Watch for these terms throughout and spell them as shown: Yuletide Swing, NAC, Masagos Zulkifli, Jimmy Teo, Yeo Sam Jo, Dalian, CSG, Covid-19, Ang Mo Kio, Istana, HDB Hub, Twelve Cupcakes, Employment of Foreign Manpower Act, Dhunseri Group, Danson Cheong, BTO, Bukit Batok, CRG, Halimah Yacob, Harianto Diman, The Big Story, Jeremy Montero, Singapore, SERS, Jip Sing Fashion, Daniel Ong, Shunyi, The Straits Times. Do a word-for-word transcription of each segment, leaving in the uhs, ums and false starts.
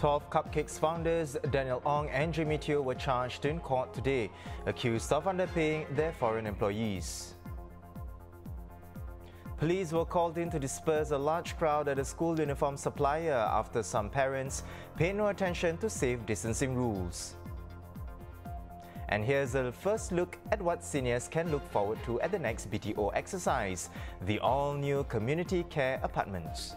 Twelve Cupcakes founders Daniel Ong and Jimmy Teo were charged in court today, accused of underpaying their foreign employees. Police were called in to disperse a large crowd at a school uniform supplier after some parents paid no attention to safe distancing rules. And here's a first look at what seniors can look forward to at the next B T O exercise, the all-new community care apartments.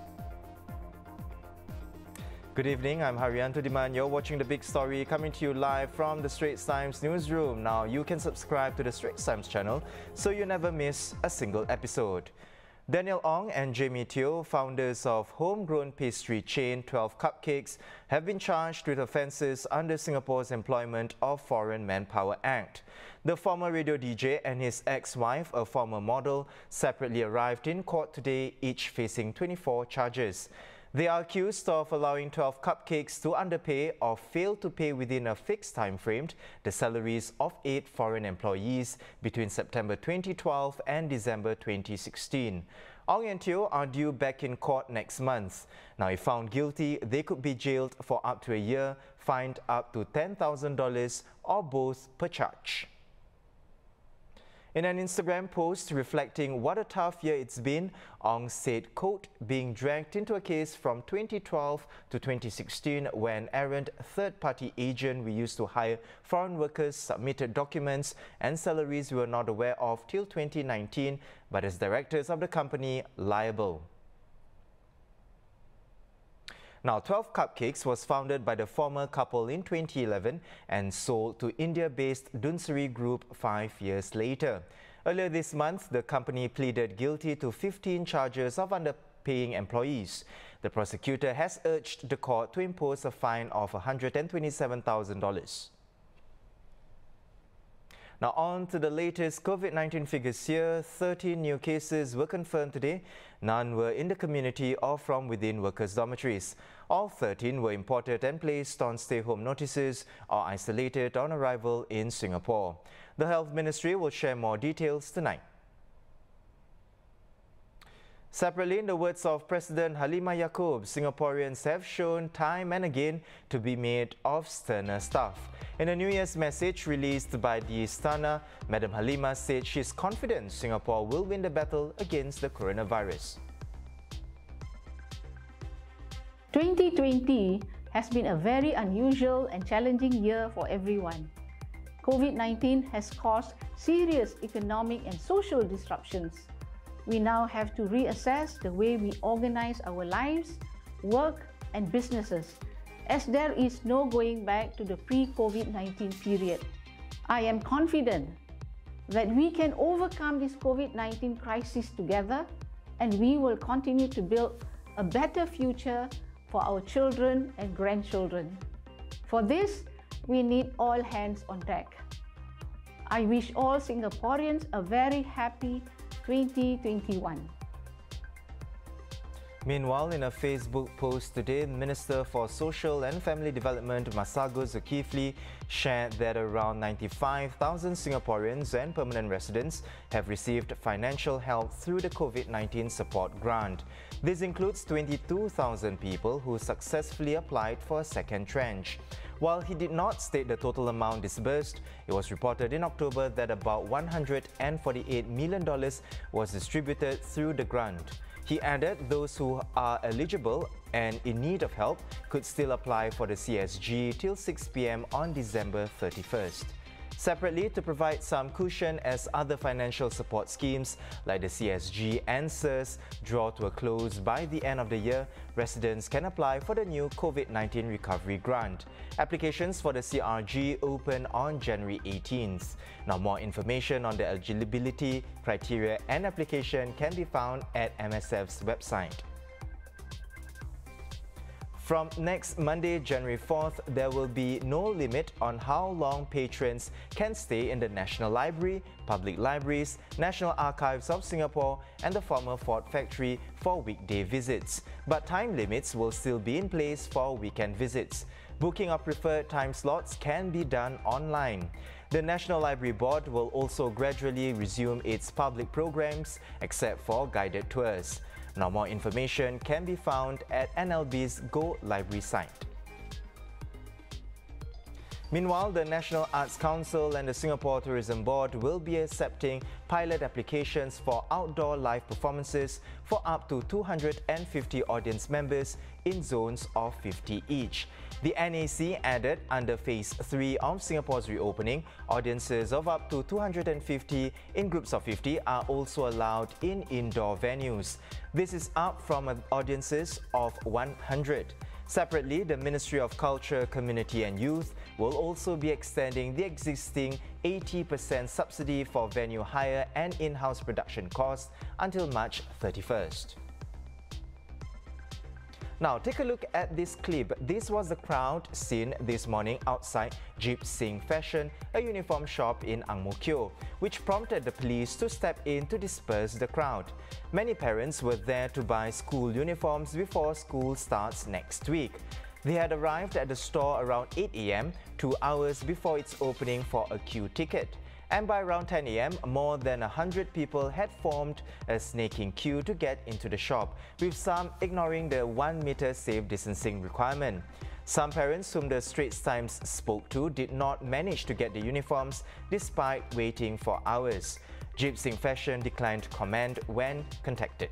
Good evening, I'm Harianto Diman. You're watching The Big Story, coming to you live from The Straits Times newsroom. Now, you can subscribe to The Straits Times channel so you never miss a single episode. Daniel Ong and Jimmy Teo, founders of homegrown pastry chain Twelve Cupcakes, have been charged with offences under Singapore's Employment of Foreign Manpower Act. The former radio D J and his ex-wife, a former model, separately arrived in court today, each facing twenty-four charges. They are accused of allowing Twelve Cupcakes to underpay or fail to pay within a fixed time frame the salaries of eight foreign employees between September twenty twelve and December twenty sixteen. Ong and Teo are due back in court next month. Now, if found guilty, they could be jailed for up to a year, fined up to ten thousand dollars or both per charge. In an Instagram post reflecting what a tough year it's been, Ong said, quote, being dragged into a case from twenty twelve to twenty sixteen when an errant third-party agent we used to hire foreign workers submitted documents and salaries we were not aware of till twenty nineteen, but as directors of the company, liable. Now, Twelve Cupcakes was founded by the former couple in twenty eleven and sold to India-based Dhunseri Group five years later. Earlier this month, the company pleaded guilty to fifteen charges of underpaying employees. The prosecutor has urged the court to impose a fine of one hundred twenty-seven thousand dollars. Now on to the latest COVID nineteen figures here. thirteen new cases were confirmed today. None were in the community or from within workers' dormitories. All thirteen were imported and placed on stay-home notices or isolated on arrival in Singapore. The Health Ministry will share more details tonight. Separately, in the words of President Halimah Yacob, Singaporeans have shown time and again to be made of sterner stuff. In a New Year's message released by the Istana, Madam Halimah said she's confident Singapore will win the battle against the coronavirus. twenty twenty has been a very unusual and challenging year for everyone. COVID nineteen has caused serious economic and social disruptions. We now have to reassess the way we organize our lives, work, and businesses, as there is no going back to the pre-COVID nineteen period. I am confident that we can overcome this COVID nineteen crisis together, and we will continue to build a better future for our children and grandchildren. For this, we need all hands on deck. I wish all Singaporeans a very happy twenty twenty-one. Meanwhile, in a Facebook post today, Minister for Social and Family Development Masagos Zulkifli shared that around ninety-five thousand Singaporeans and permanent residents have received financial help through the COVID nineteen support grant. This includes twenty-two thousand people who successfully applied for a second tranche. While he did not state the total amount disbursed, it was reported in October that about one hundred forty-eight million dollars was distributed through the grant. He added those who are eligible and in need of help could still apply for the C S G till six p m on December thirty-first. Separately, to provide some cushion as other financial support schemes like the C S G and S E R S draw to a close by the end of the year, residents can apply for the new COVID nineteen recovery grant. Applications for the C R G open on January eighteenth. Now, more information on the eligibility, criteria and application can be found at M S F's website. From next Monday, January fourth, there will be no limit on how long patrons can stay in the National Library, public libraries, National Archives of Singapore and the former Ford Factory for weekday visits. But time limits will still be in place for weekend visits. Booking of preferred time slots can be done online. The National Library Board will also gradually resume its public programs except for guided tours. Now, more information can be found at N L B's Go Library site. Meanwhile, the National Arts Council and the Singapore Tourism Board will be accepting pilot applications for outdoor live performances for up to two hundred fifty audience members in zones of fifty each. The N A C added, under Phase three of Singapore's reopening, audiences of up to two hundred fifty in groups of fifty are also allowed in indoor venues. This is up from audiences of one hundred. Separately, the Ministry of Culture, Community and Youth will also be extending the existing eighty percent subsidy for venue hire and in-house production costs until March thirty-first. Now, take a look at this clip. This was the crowd seen this morning outside Jip Sing Fashion, a uniform shop in Ang Mo Kio, which prompted the police to step in to disperse the crowd. Many parents were there to buy school uniforms before school starts next week. They had arrived at the store around eight A M, two hours before its opening for a queue ticket. And by around ten A M, more than one hundred people had formed a snaking queue to get into the shop, with some ignoring the one meter safe distancing requirement. Some parents whom the Straits Times spoke to did not manage to get the uniforms despite waiting for hours. Jip Sing Fashion declined to comment when contacted.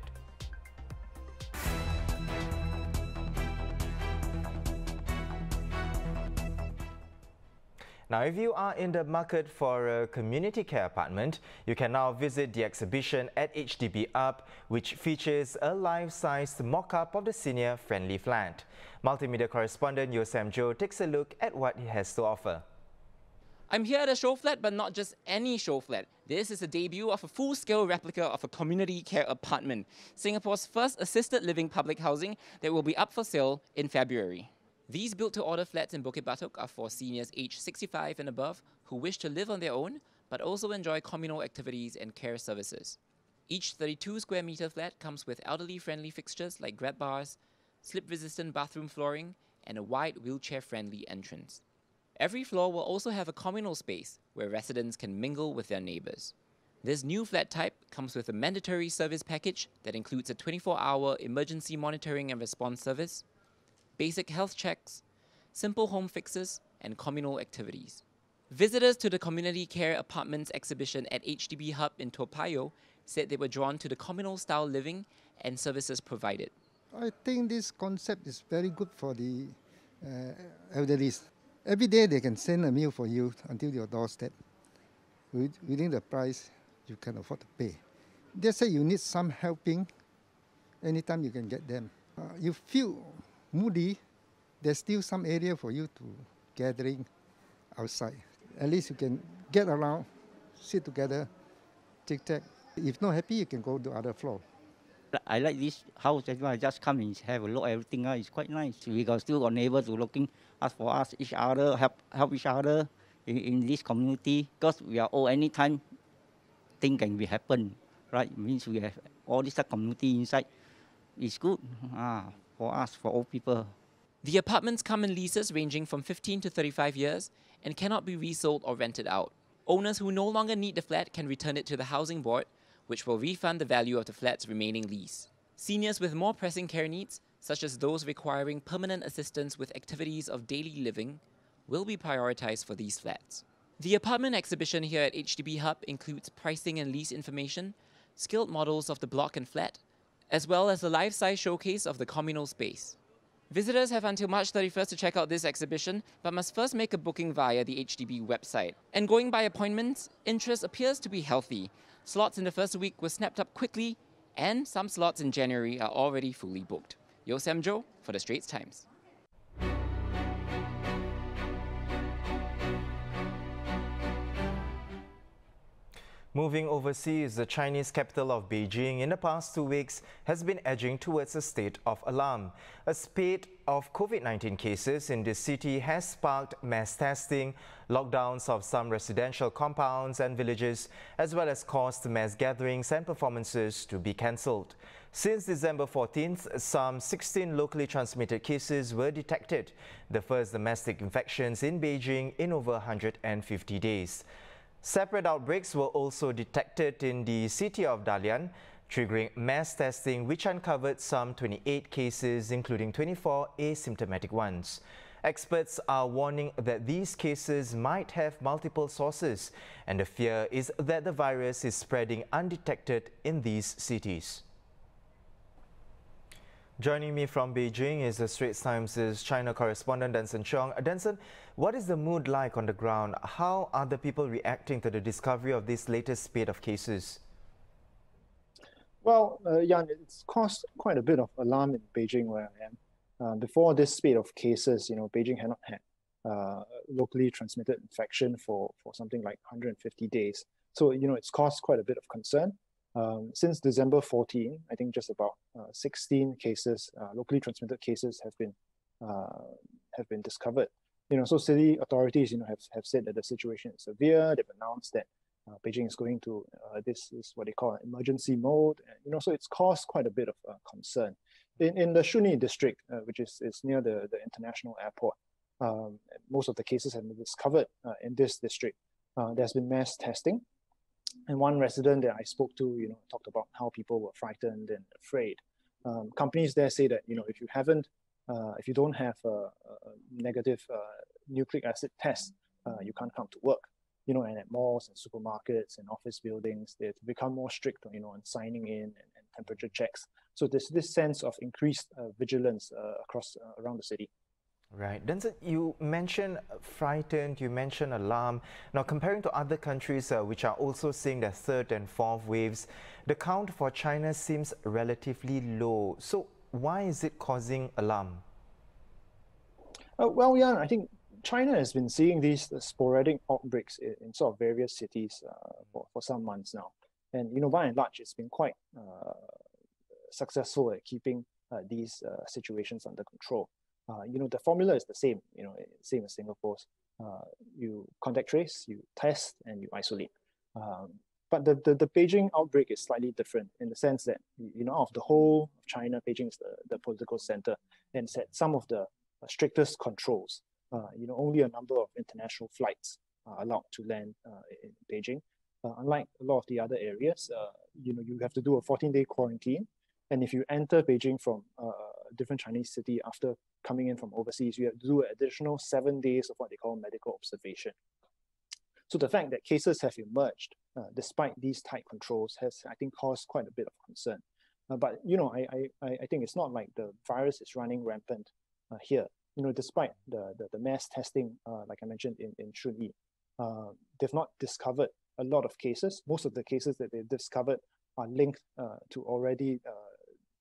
Now, if you are in the market for a community care apartment, you can now visit the exhibition at H D B Hub, which features a life-sized mock-up of the senior-friendly flat. Multimedia correspondent Yeo Sam Jo takes a look at what it has to offer. I'm here at a show flat, but not just any show flat. This is a debut of a full-scale replica of a community care apartment, Singapore's first assisted living public housing that will be up for sale in February. These built-to-order flats in Bukit Batok are for seniors aged sixty-five and above who wish to live on their own but also enjoy communal activities and care services. Each thirty-two square meter flat comes with elderly-friendly fixtures like grab bars, slip-resistant bathroom flooring and a wide wheelchair-friendly entrance. Every floor will also have a communal space where residents can mingle with their neighbours. This new flat type comes with a mandatory service package that includes a twenty-four hour emergency monitoring and response service, basic health checks, simple home fixes, and communal activities. Visitors to the Community Care Apartments exhibition at H D B Hub in Toa Payoh said they were drawn to the communal style living and services provided. I think this concept is very good for the uh, elderly. Every day they can send a meal for you until your doorstep, within the price you can afford to pay. They say you need some helping, anytime you can get them. Uh, you feel moody, there's still some area for you to gathering outside. At least you can get around, sit together, tic-tac. If not happy, you can go to other floor. I like this house as well. I just come and have a look at everything. It's quite nice. We got still got neighbors who looking us for us, each other, help help each other in, in this community. Because we are all anytime thing can be happen, right? It means we have all this community inside. It's good. Ah. For us, for old people. The apartments come in leases ranging from fifteen to thirty-five years and cannot be resold or rented out. Owners who no longer need the flat can return it to the housing board, which will refund the value of the flat's remaining lease. Seniors with more pressing care needs, such as those requiring permanent assistance with activities of daily living, will be prioritised for these flats. The apartment exhibition here at H D B Hub includes pricing and lease information, skilled models of the block and flat, as well as a life-size showcase of the communal space. Visitors have until March thirty-first to check out this exhibition, but must first make a booking via the H D B website. And going by appointments, interest appears to be healthy. Slots in the first week were snapped up quickly, and some slots in January are already fully booked. Yeo Sam Jo for The Straits Times. Moving overseas, the Chinese capital of Beijing in the past two weeks has been edging towards a state of alarm. A spate of COVID nineteen cases in this city has sparked mass testing, lockdowns of some residential compounds and villages, as well as caused mass gatherings and performances to be cancelled. Since December fourteenth, some sixteen locally transmitted cases were detected, the first domestic infections in Beijing in over one hundred fifty days. Separate outbreaks were also detected in the city of Dalian, triggering mass testing which uncovered some twenty-eight cases, including twenty-four asymptomatic ones. Experts are warning that these cases might have multiple sources, and the fear is that the virus is spreading undetected in these cities. Joining me from Beijing is The Straits Times' China correspondent Danson Cheong. Danson, what is the mood like on the ground? How are the people reacting to the discovery of this latest spate of cases? Well, uh, Jan, it's caused quite a bit of alarm in Beijing where I am. Uh, before this spate of cases, you know, Beijing had not had uh, locally transmitted infection for, for something like one hundred fifty days. So, you know, it's caused quite a bit of concern. Um, since December fourteenth, I think just about uh, sixteen cases, uh, locally transmitted cases, have been uh, have been discovered. You know, so city authorities, you know, have, have said that the situation is severe. They've announced that uh, Beijing is going to uh, this is what they call an emergency mode. And, you know, so it's caused quite a bit of uh, concern. In in the Shunyi district, uh, which is is near the the international airport, um, most of the cases have been discovered uh, in this district. Uh, there's been mass testing. And one resident that I spoke to, you know, talked about how people were frightened and afraid. Um, companies there say that, you know, if you haven't, uh, if you don't have a, a negative uh, nucleic acid test, uh, you can't come to work. You know, and at malls and supermarkets and office buildings, they've become more strict, you know, on signing in and, and temperature checks. So there's this sense of increased uh, vigilance uh, across uh, around the city. Right. Danson, you mentioned frightened, you mentioned alarm. Now, comparing to other countries uh, which are also seeing their third and fourth waves, the count for China seems relatively low. So why is it causing alarm? Uh, well, Jan, I think China has been seeing these uh, sporadic outbreaks in, in sort of various cities uh, for, for some months now. And, you know, by and large, it's been quite uh, successful at keeping uh, these uh, situations under control. Uh, you know, the formula is the same, you know, same as Singapore's. Uh, you contact trace, you test, and you isolate. Um, but the, the, the Beijing outbreak is slightly different in the sense that, you know, out of the whole of China, Beijing is the, the political center and set some of the strictest controls. Uh, you know, only a number of international flights are allowed to land uh, in Beijing. Uh, unlike a lot of the other areas, uh, you know, you have to do a fourteen day quarantine. And if you enter Beijing from uh, a different Chinese city after coming in from overseas, you have to do an additional seven days of what they call medical observation. So the fact that cases have emerged uh, despite these tight controls has, I think, caused quite a bit of concern. Uh, but, you know, I, I, I think it's not like the virus is running rampant uh, here. You know, despite the, the, the mass testing, uh, like I mentioned in, in Shunyi, uh, they've not discovered a lot of cases. Most of the cases that they've discovered are linked uh, to already uh,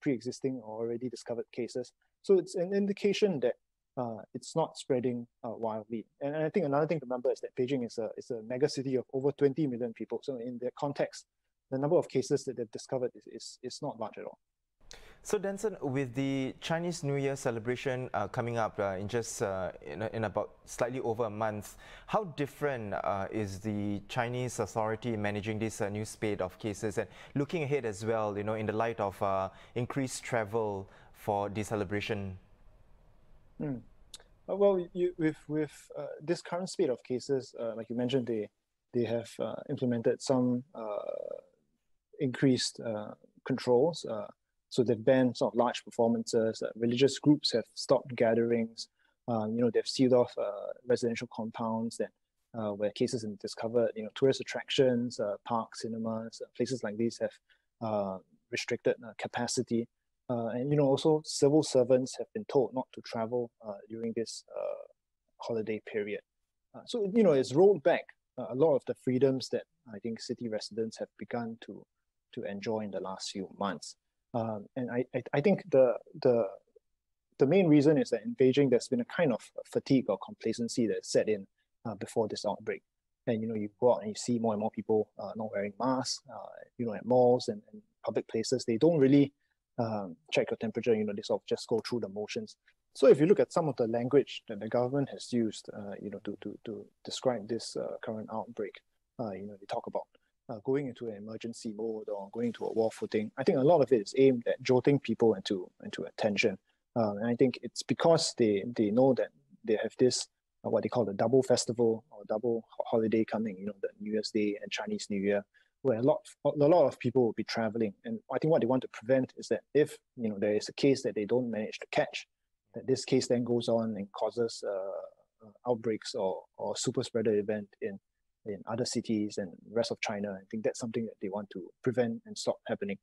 pre-existing or already discovered cases. So it's an indication that uh, it's not spreading uh, wildly. And, and I think another thing to remember is that Beijing is a, is a mega city of over twenty million people. So in their context, the number of cases that they've discovered is, is, is not large at all. So Danson, with the Chinese New Year celebration uh, coming up uh, in just uh, in, in about slightly over a month, how different uh, is the Chinese authority managing this uh, new spate of cases? And looking ahead as well, you know, in the light of uh, increased travel for the celebration? Mm. Uh, well, you, with, with uh, this current spate of cases, uh, like you mentioned, they, they have uh, implemented some uh, increased uh, controls. Uh, So they've banned sort of large performances. Uh, religious groups have stopped gatherings. Um, you know, they've sealed off uh, residential compounds that uh, where cases have been discovered. You know, tourist attractions, uh, parks, cinemas, uh, places like these have uh, restricted uh, capacity. Uh, and you know, also civil servants have been told not to travel uh, during this uh, holiday period. Uh, so you know, it's rolled back uh, a lot of the freedoms that I think city residents have begun to to enjoy in the last few months. Um, and I, I, I think the, the the main reason is that in Beijing, there's been a kind of fatigue or complacency that set in uh, before this outbreak. And, you know, you go out and you see more and more people uh, not wearing masks, uh, you know, at malls and, and public places. They don't really um, check your temperature, you know, they sort of just go through the motions. So if you look at some of the language that the government has used, uh, you know, to, to, to describe this uh, current outbreak, uh, you know, they talk about Uh, going into an emergency mode or going to a war footing. I think a lot of it is aimed at jolting people into into attention. Um, and I think it's because they, they know that they have this, uh, what they call the double festival or double holiday coming, you know, the New Year's Day and Chinese New Year, where a lot, a lot of people will be traveling. And I think what they want to prevent is that if, you know, there is a case that they don't manage to catch, that this case then goes on and causes uh, outbreaks or, or super spreader event in, in other cities and rest of China. I think that's something that they want to prevent and stop happening.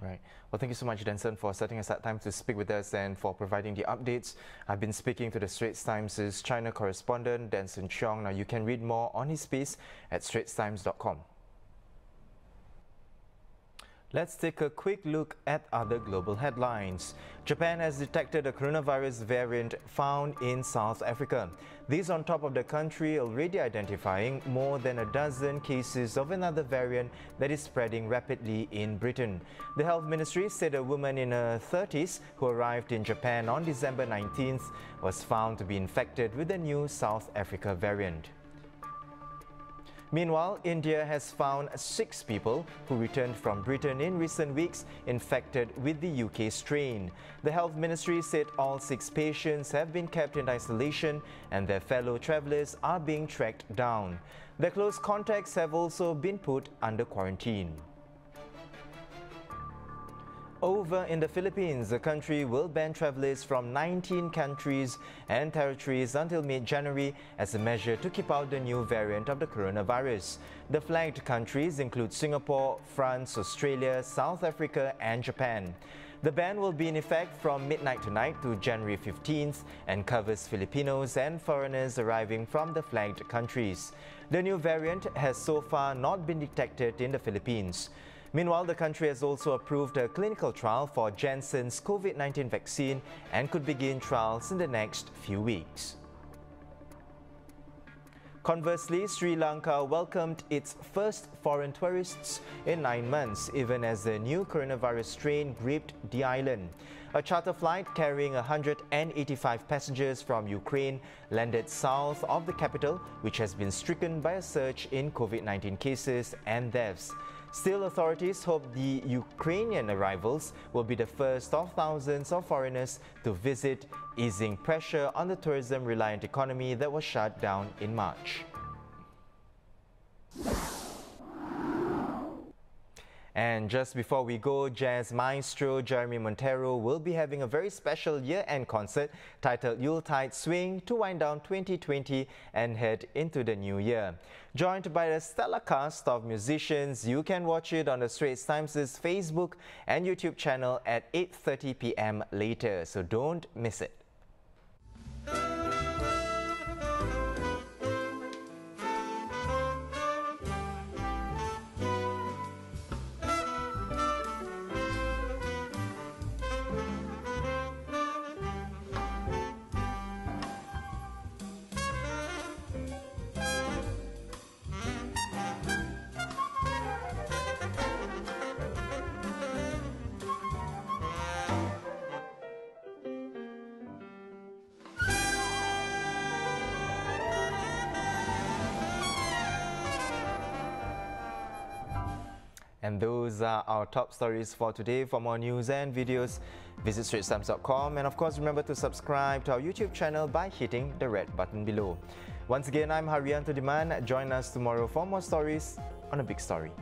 Right. Well, thank you so much, Danson, for setting aside time to speak with us and for providing the updates. I've been speaking to the Straits Times' China correspondent, Danson Cheong. Now, you can read more on his piece at straits times dot com. Let's take a quick look at other global headlines. Japan has detected a coronavirus variant found in South Africa. This on top of the country already identifying more than a dozen cases of another variant that is spreading rapidly in Britain. The health ministry said a woman in her thirties who arrived in Japan on December nineteenth was found to be infected with the new South Africa variant. Meanwhile, India has found six people who returned from Britain in recent weeks infected with the U K strain. The health ministry said all six patients have been kept in isolation and their fellow travellers are being tracked down. Their close contacts have also been put under quarantine. Over in the Philippines, the country will ban travellers from nineteen countries and territories until mid-January as a measure to keep out the new variant of the coronavirus. The flagged countries include Singapore, France, Australia, South Africa and Japan. The ban will be in effect from midnight tonight to January fifteenth and covers Filipinos and foreigners arriving from the flagged countries. The new variant has so far not been detected in the Philippines. Meanwhile, the country has also approved a clinical trial for Janssen's COVID nineteen vaccine and could begin trials in the next few weeks. Conversely, Sri Lanka welcomed its first foreign tourists in nine months, even as the new coronavirus strain gripped the island. A charter flight carrying one hundred eighty-five passengers from Ukraine landed south of the capital, which has been stricken by a surge in COVID nineteen cases and deaths. Still, authorities hope the Ukrainian arrivals will be the first of thousands of foreigners to visit, easing pressure on the tourism-reliant economy that was shut down in March. And just before we go, jazz maestro Jeremy Montero will be having a very special year-end concert titled Yuletide Swing to wind down twenty twenty and head into the new year. Joined by a stellar cast of musicians, you can watch it on the Straits Times' Facebook and YouTube channel at eight thirty p m later, so don't miss it. And those are our top stories for today. For more news and videos, visit straits times dot com. And of course, remember to subscribe to our YouTube channel by hitting the red button below. Once again, I'm Harianto Diman. Join us tomorrow for more stories on The Big Story.